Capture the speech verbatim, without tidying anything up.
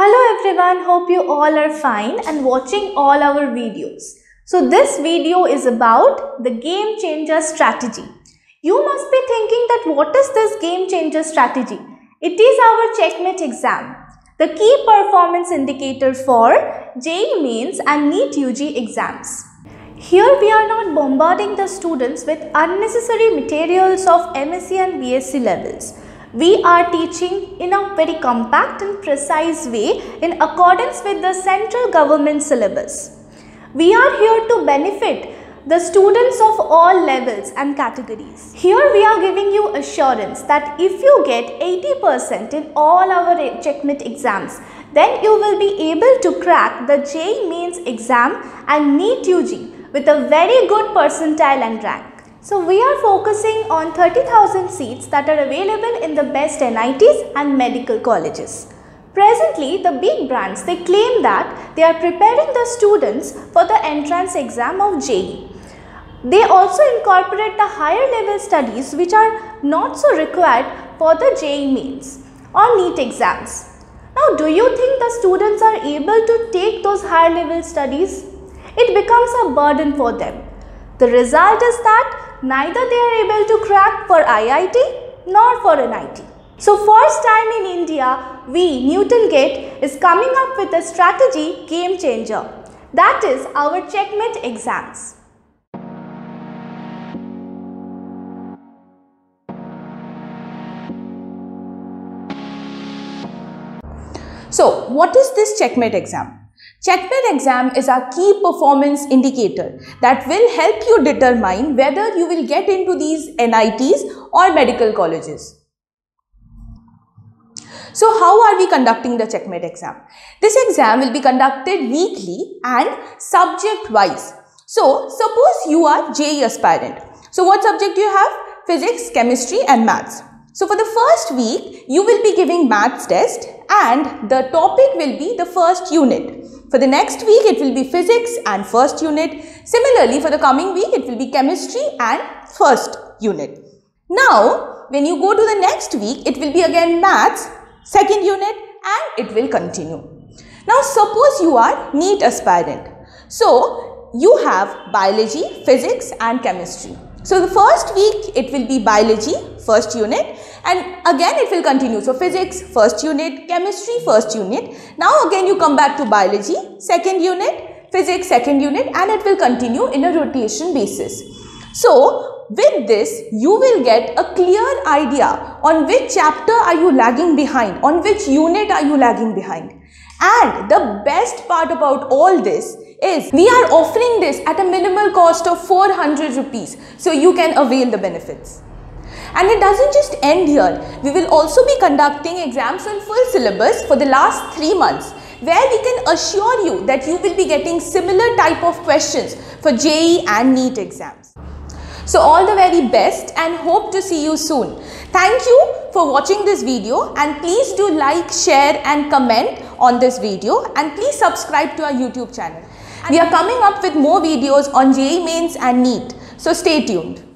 Hello everyone, hope you all are fine and watching all our videos. So this video is about the game changer strategy. You must be thinking that what is this game changer strategy? It is our CheckMATE exam, the key performance indicator for J E E Mains and NEET U G exams. Here we are not bombarding the students with unnecessary materials of M S c and B S c levels. We are teaching in a very compact and precise way in accordance with the central government syllabus. We are here to benefit the students of all levels and categories. Here we are giving you assurance that if you get eighty percent in all our CheckMATE exams, then you will be able to crack the J E E Mains exam and NEET U G with a very good percentile and rank. So we are focusing on thirty thousand seats that are available in the best N I Ts and medical colleges. Presently, the big brands, they claim that they are preparing the students for the entrance exam of J E E. They also incorporate the higher level studies which are not so required for the J E E Mains or NEET exams. Now, do you think the students are able to take those higher level studies? It becomes a burden for them. The result is that neither they are able to crack for I I T nor for N I T. So first time in India, we NewtonGate is coming up with a strategy game changer, that is our CheckMATE exams. So what is this CheckMATE exam? CheckMATE exam is our key performance indicator that will help you determine whether you will get into these N I Ts or medical colleges. So how are we conducting the CheckMATE exam? This exam will be conducted weekly and subject wise. So suppose you are J E E aspirant. So what subject do you have? Physics, chemistry and maths. So for the first week, you will be giving maths test and the topic will be the first unit. For the next week, it will be physics and first unit. Similarly, for the coming week, it will be chemistry and first unit. Now, when you go to the next week, it will be again maths, second unit, and it will continue. Now, suppose you are NEET aspirant. So, you have biology, physics and chemistry. So, the first week, it will be biology, first unit, and again it will continue. So, physics, first unit, chemistry, first unit. Now, again you come back to biology, second unit, physics, second unit, and it will continue in a rotation basis. So, with this, you will get a clear idea on which chapter are you lagging behind, on which unit are you lagging behind. And the best part about all this is we are offering this at a minimal cost of four hundred rupees, so you can avail the benefits. And it doesn't just end here. We will also be conducting exams on full syllabus for the last three months where we can assure you that you will be getting similar type of questions for J E E and NEET exams. So all the very best and hope to see you soon. Thank you for watching this video and please do like, share and comment on this video and please subscribe to our YouTube channel. We are coming up with more videos on J E E Mains and NEET, so stay tuned.